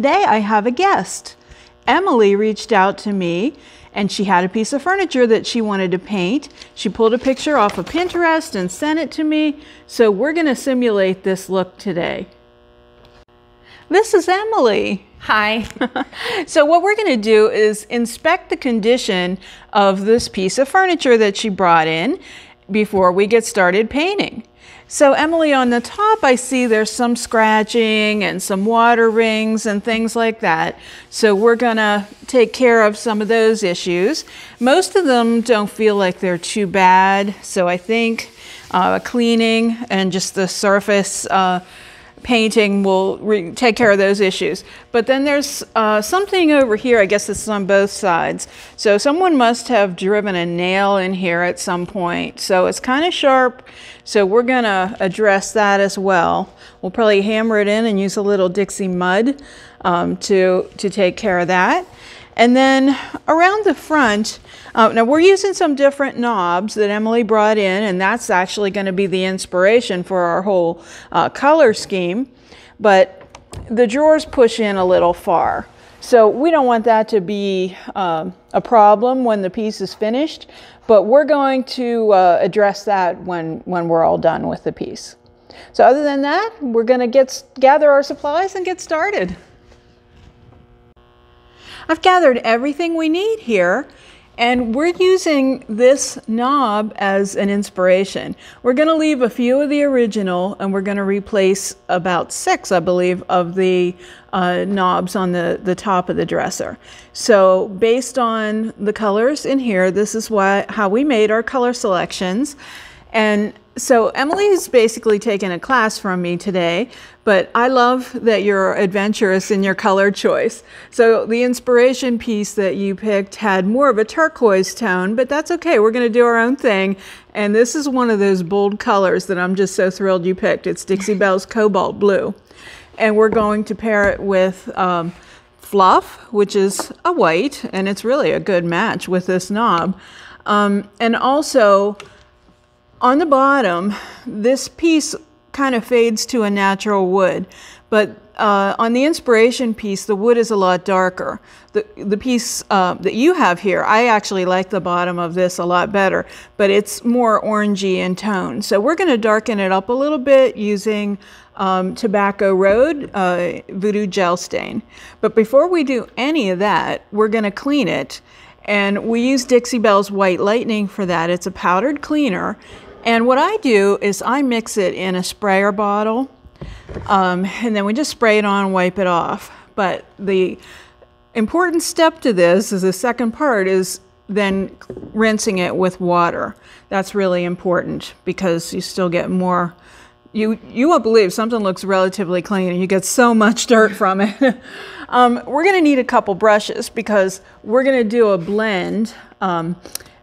Today I have a guest. Emily reached out to me and she had a piece of furniture that she wanted to paint. She pulled a picture off of Pinterest and sent it to me. So we're going to simulate this look today. This is Emily. Hi. So what we're going to do is inspect the condition of this piece of furniture that she brought in before we get started painting. So Emily, on the top, I see there's some scratching and some water rings and things like that. So we're gonna take care of some of those issues. Most of them don't feel like they're too bad. So I think cleaning and just the surface painting will take care of those issues. But then there's something over here, I guess this is on both sides. So someone must have driven a nail in here at some point. So it's kind of sharp. So we're gonna address that as well. We'll probably hammer it in and use a little Dixie mud to take care of that. And then around the front, now we're using some different knobs that Emily brought in, and that's actually going to be the inspiration for our whole color scheme, but the drawers push in a little far. So we don't want that to be a problem when the piece is finished, but we're going to address that when we're all done with the piece. So other than that, we're going to gather our supplies and get started. I've gathered everything we need here, and we're using this knob as an inspiration. We're going to leave a few of the original, and we're going to replace about 6, I believe, of the knobs on the top of the dresser. So based on the colors in here, this is how we made our color selections. And so Emily's basically taken a class from me today, but I love that you're adventurous in your color choice. So the inspiration piece that you picked had more of a turquoise tone, but that's okay. We're going to do our own thing. And this is one of those bold colors that I'm just so thrilled you picked. It's Dixie Belle's Cobalt Blue. And we're going to pair it with Fluff, which is a white, and it's really a good match with this knob. And also, on the bottom, this piece kind of fades to a natural wood, but on the inspiration piece, the wood is a lot darker. The piece that you have here, I actually like the bottom of this a lot better, but it's more orangey in tone. So we're going to darken it up a little bit using Tobacco Road Voodoo Gel Stain. But before we do any of that, we're going to clean it. And we use Dixie Belle's White Lightning for that. It's a powdered cleaner. And what I do is I mix it in a sprayer bottle, and then we just spray it on and wipe it off. But the important step to this is the second part is then rinsing it with water. That's really important because you still get more. You won't believe something looks relatively clean and you get so much dirt from it. We're going to need a couple brushes because we're going to do a blend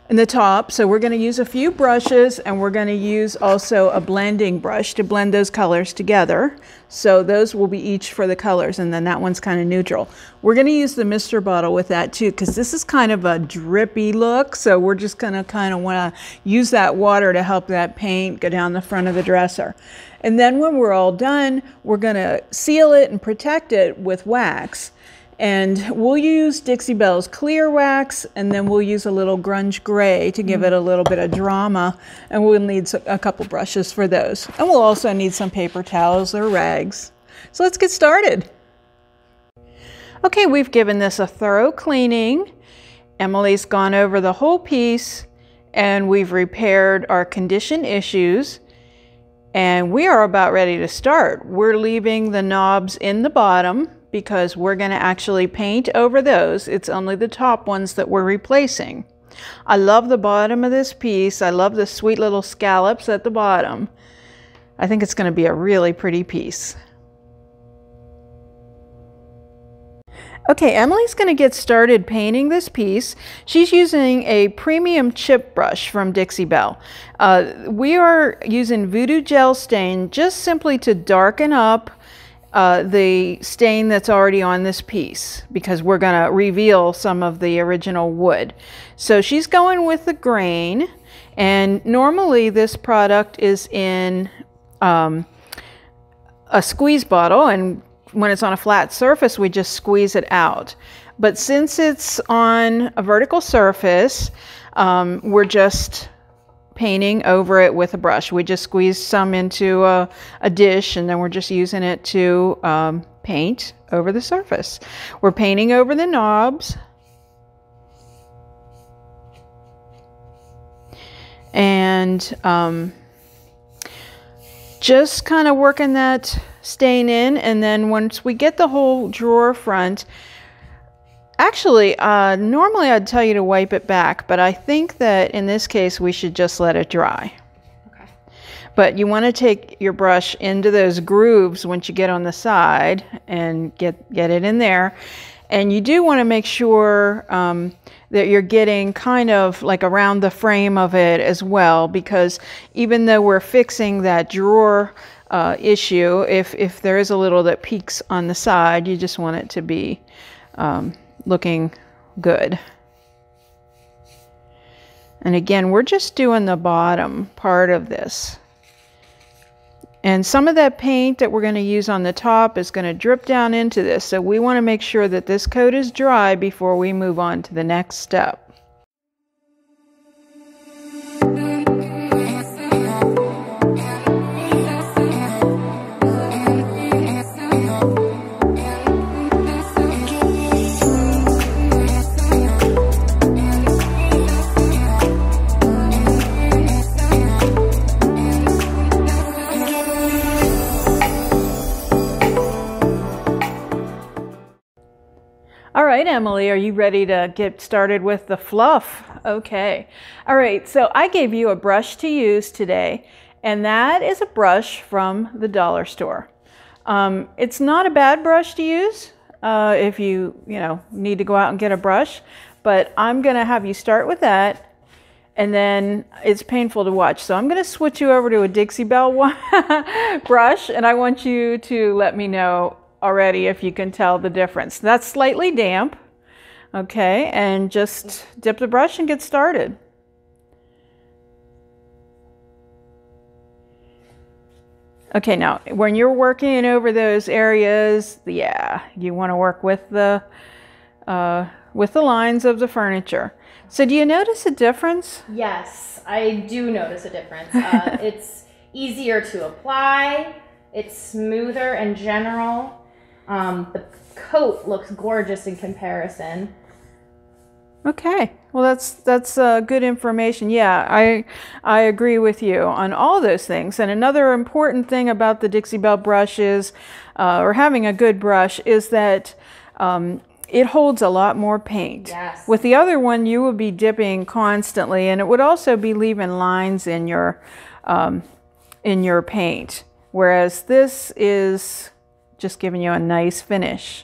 in the top. So we're going to use a few brushes, and we're going to use also a blending brush to blend those colors together. So those will be each for the colors, and then that one's kind of neutral. We're going to use the mister bottle with that too, because this is kind of a drippy look. So we're just going to kind of want to use that water to help that paint go down the front of the dresser. And then when we're all done, we're going to seal it and protect it with wax. And we'll use Dixie Belle's Clear Wax, and then we'll use a little Grunge Gray to give it a little bit of drama. And we'll need a couple brushes for those. And we'll also need some paper towels or rags. So let's get started. Okay, we've given this a thorough cleaning. Emily's gone over the whole piece, and we've repaired our condition issues. And we are about ready to start. We're leaving the knobs in the bottom, because we're going to actually paint over those. It's only the top ones that we're replacing. I love the bottom of this piece. I love the sweet little scallops at the bottom. I think it's going to be a really pretty piece. Okay, Emily's going to get started painting this piece. She's using a premium chip brush from Dixie Belle. We are using Voodoo Gel Stain just simply to darken up the stain that's already on this piece, because we're going to reveal some of the original wood. So she's going with the grain, and normally this product is in a squeeze bottle, and when it's on a flat surface, we just squeeze it out. But since it's on a vertical surface, we're just painting over it with a brush. We just squeeze some into a dish, and then we're just using it to paint over the surface. We're painting over the knobs. And just kind of working that stain in, and then once we get the whole drawer front, actually, normally I'd tell you to wipe it back, but I think that in this case we should just let it dry. Okay. But you want to take your brush into those grooves once you get on the side and get it in there. And you do want to make sure that you're getting kind of like around the frame of it as well, because even though we're fixing that drawer issue, if there is a little that peaks on the side, you just want it to be looking good. And again, we're just doing the bottom part of this. And some of that paint that we're going to use on the top is going to drip down into this. So we want to make sure that this coat is dry before we move on to the next step. All right, Emily, are you ready to get started with the fluff? Okay. All right, so I gave you a brush to use today, and that is a brush from the dollar store. It's not a bad brush to use if you need to go out and get a brush, but I'm gonna have you start with that, and then it's painful to watch. So I'm gonna switch you over to a Dixie Belle brush, and I want you to let me know already if you can tell the difference. That's slightly damp. Okay, and just dip the brush and get started. Okay, now when you're working over those areas, yeah, you want to work with the lines of the furniture. So do you notice a difference? Yes, I do notice a difference. It's easier to apply. It's smoother in general. The coat looks gorgeous in comparison. Okay, well that's good information. Yeah, I agree with you on all those things. And another important thing about the Dixie Belle brush is, or having a good brush, is that it holds a lot more paint. Yes. With the other one, you would be dipping constantly, and it would also be leaving lines in your paint. Whereas this is just giving you a nice finish.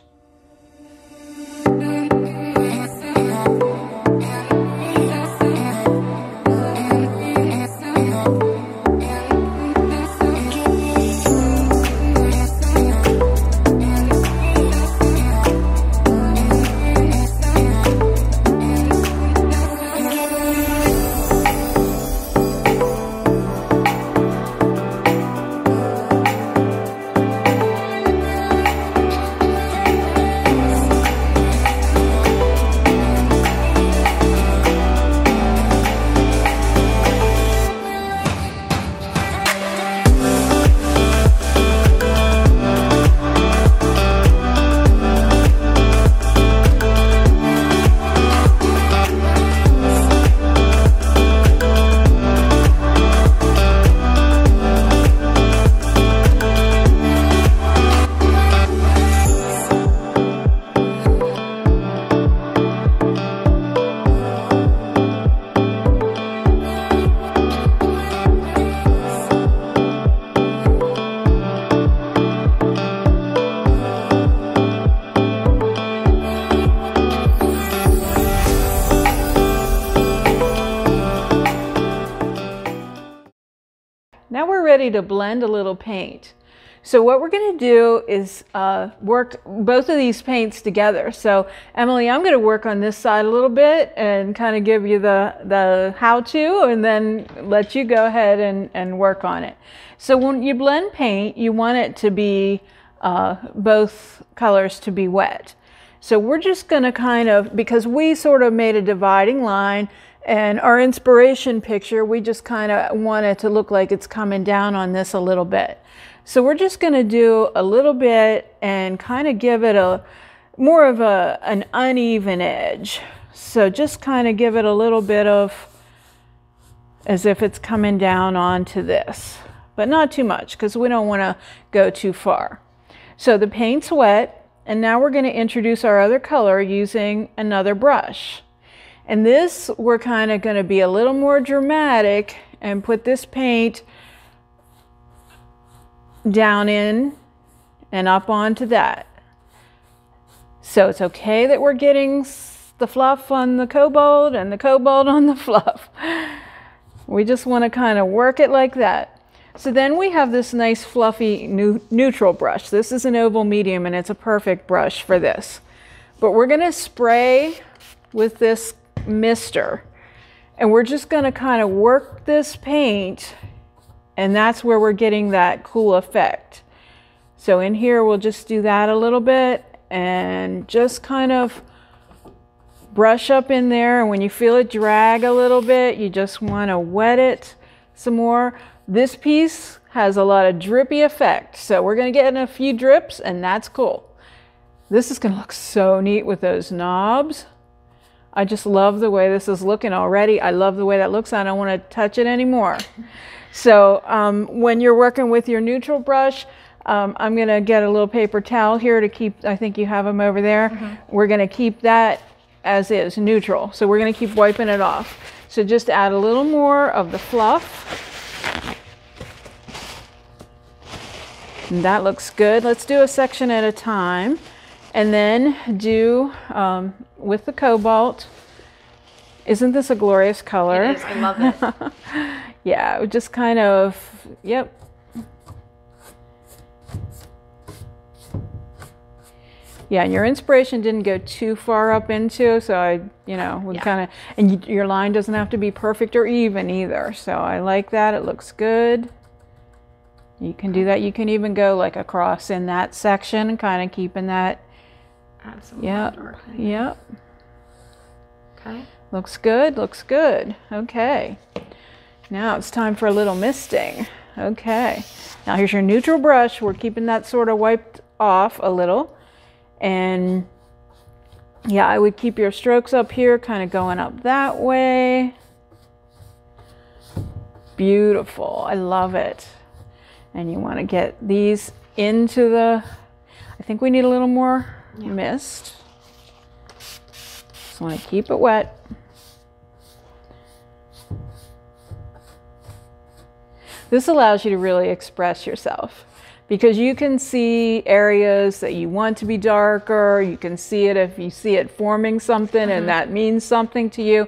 Now we're ready to blend a little paint. So what we're going to do is work both of these paints together. So Emily, I'm going to work on this side a little bit and kind of give you the how-to, and then let you go ahead and work on it. So when you blend paint, you want it to be both colors to be wet. So we're just going to kind of, because we sort of made a dividing line and our inspiration picture, we just kind of want it to look like it's coming down on this a little bit. So we're just going to do a little bit and kind of give it a more of an uneven edge. So just kind of give it a little bit of as if it's coming down onto this, but not too much because we don't want to go too far. So the paint's wet. And now we're going to introduce our other color using another brush. And this, we're kind of going to be a little more dramatic and put this paint down in and up onto that. So it's okay that we're getting the fluff on the cobalt and the cobalt on the fluff. We just want to kind of work it like that. So then we have this nice fluffy neutral brush. This is an oval medium and it's a perfect brush for this. But we're going to spray with this mister and we're just going to kind of work this paint, and that's where we're getting that cool effect. So in here we'll just do that a little bit and just kind of brush up in there, and when you feel it drag a little bit you just want to wet it some more. This piece has a lot of drippy effect, so we're going to get in a few drips, and that's cool. This is going to look so neat with those knobs. I just love the way this is looking already. I love the way that looks. I don't want to touch it anymore. So when you're working with your neutral brush, I'm going to get a little paper towel here to keep, I think you have them over there. Mm-hmm. We're going to keep that as is, neutral. So we're going to keep wiping it off. So just add a little more of the fluff. And that looks good. Let's do a section at a time and then do with the cobalt. Isn't this a glorious color? It is. I love it. Yeah, just kind of, yep. Yeah, and your inspiration didn't go too far up into, so I, you know, would kind of, and your line doesn't have to be perfect or even either. So I like that. It looks good. You can do that. You can even go like across in that section, kind of keeping that. Absolutely. Yep. Yep. Okay. Looks good. Looks good. Okay. Now it's time for a little misting. Okay. Now here's your neutral brush. We're keeping that sort of wiped off a little. And yeah, I would keep your strokes up here, kind of going up that way. Beautiful. I love it. And you want to get these into the, I think we need a little more mist. Just want to keep it wet. This allows you to really express yourself because you can see areas that you want to be darker. You can see it if you see it forming something and that means something to you.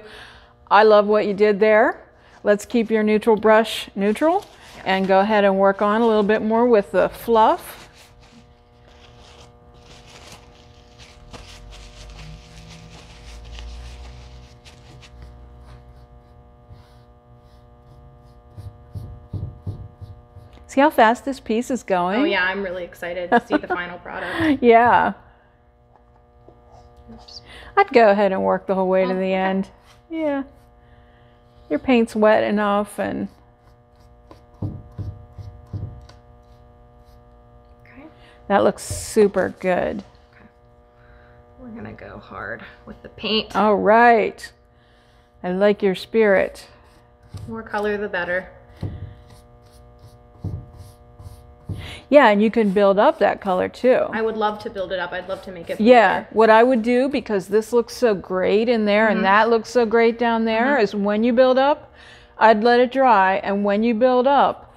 I love what you did there. Let's keep your neutral brush neutral. And go ahead and work on a little bit more with the fluff. See how fast this piece is going? Oh yeah, I'm really excited to see the final product. Yeah. Oops. I'd go ahead and work the whole way to the end. Yeah. Your paint's wet enough and that looks super good. Okay. We're gonna go hard with the paint. All right. I like your spirit. More color, the better. Yeah, and you can build up that color too. I would love to build it up. I'd love to make it. Yeah, what I would do, because this looks so great in there and that looks so great down there, is when you build up, I'd let it dry. And when you build up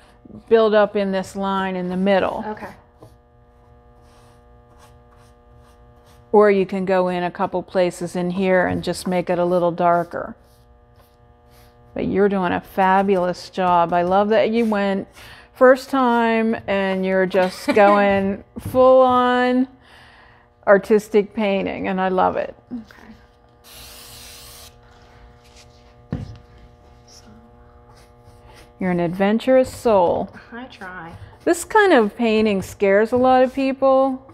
in this line in the middle. Okay. Or you can go in a couple places in here and just make it a little darker. But you're doing a fabulous job. I love that you went first time and you're just going full on artistic painting, and I love it. Okay. So. You're an adventurous soul. I try. This kind of painting scares a lot of people,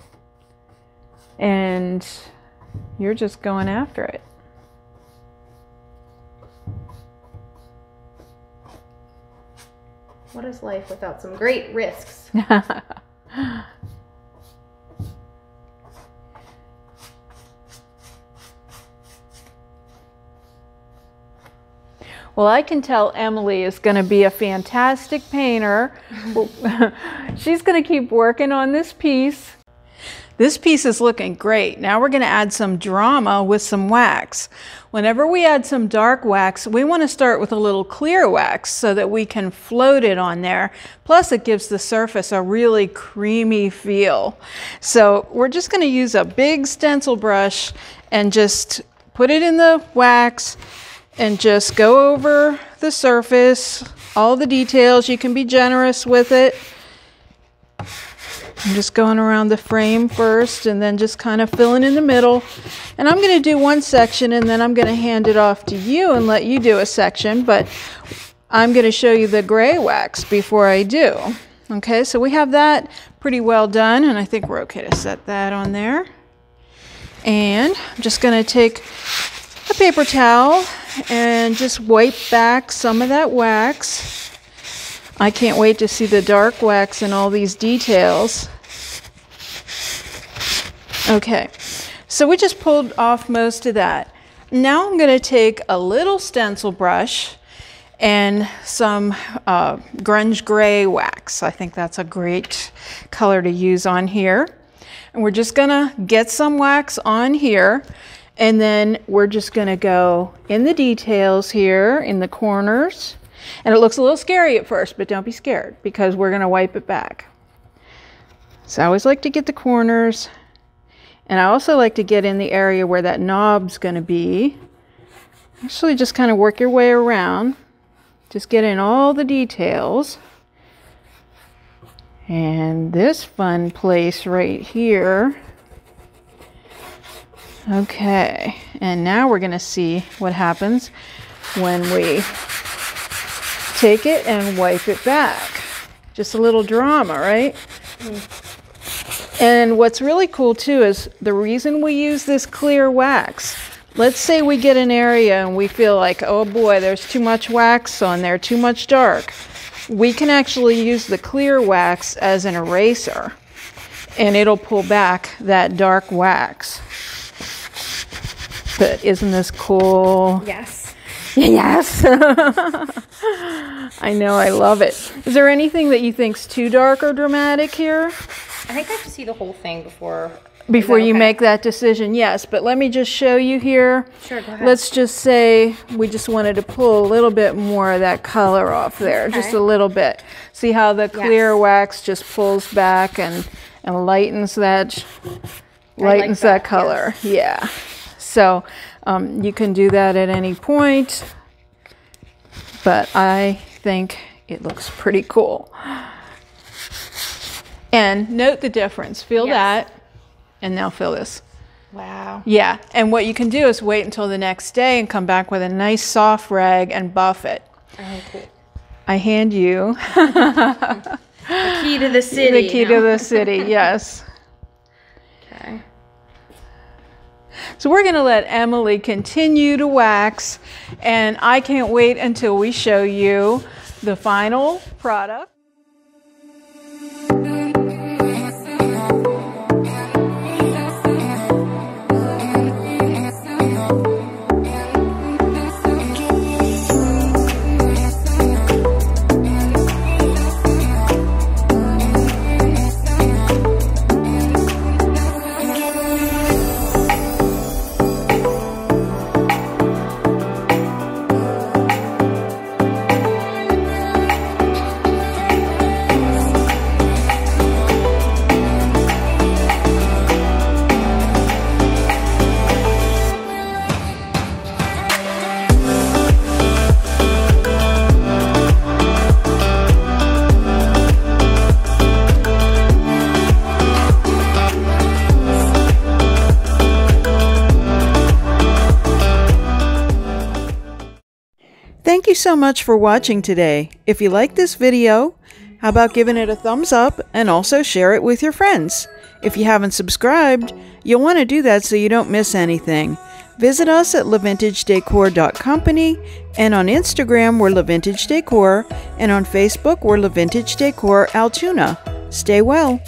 and you're just going after it. What is life without some great risks? Well, I can tell Emily is going to be a fantastic painter. She's going to keep working on this piece. This piece is looking great. Now we're going to add some drama with some wax. Whenever we add some dark wax, we want to start with a little clear wax so that we can float it on there. Plus it gives the surface a really creamy feel. So we're just going to use a big stencil brush and just put it in the wax and just go over the surface, all the details. You can be generous with it. I'm just going around the frame first and then just kind of filling in the middle. And I'm going to do one section and then I'm going to hand it off to you and let you do a section, but I'm going to show you the gray wax before I do. Okay, so we have that pretty well done and I think we're okay to set that on there. And I'm just going to take a paper towel and just wipe back some of that wax. I can't wait to see the dark wax and all these details. Okay, so we just pulled off most of that. Now I'm going to take a little stencil brush and some grunge gray wax. I think that's a great color to use on here. And we're just going to get some wax on here. And then we're just going to go in the details here in the corners. And it looks a little scary at first, but don't be scared because we're going to wipe it back. So I always like to get the corners, and I also like to get in the area where that knob's going to be. Actually, just kind of work your way around. Just get in all the details. And this fun place right here. Okay, and now we're going to see what happens when we take it and wipe it back. Just a little drama, right? And what's really cool too is the reason we use this clear wax. Let's say we get an area and we feel like, oh boy, there's too much wax on there, too much dark. We can actually use the clear wax as an eraser and it'll pull back that dark wax. But isn't this cool? Yes. Yes. I know, I love it. Is there anything that you think's too dark or dramatic here? I think I have to see the whole thing before you make that decision. Yes, but let me just show you here. Sure, go ahead. Let's just say we just wanted to pull a little bit more of that color off there, okay. Just a little bit. See how the clear wax just pulls back and lightens that that color. Yes. Yeah. So you can do that at any point, but I think it looks pretty cool. And note the difference. Feel that, and now feel this. Wow. Yeah, and what you can do is wait until the next day and come back with a nice soft rag and buff it. Oh, cool. I hand you the key to the city. The key to the city, yes. Okay. So we're going to let Emily continue to wax, and I can't wait until we show you the final product. Thank you so much for watching today. If you like this video, How about giving it a thumbs up and also share it with your friends? If you haven't subscribed, you'll want to do that so you don't miss anything. Visit us at lavintagedecor.company, and on Instagram we're LaVintageDecor, and on Facebook we're LaVintageDecor Altoona. Stay well.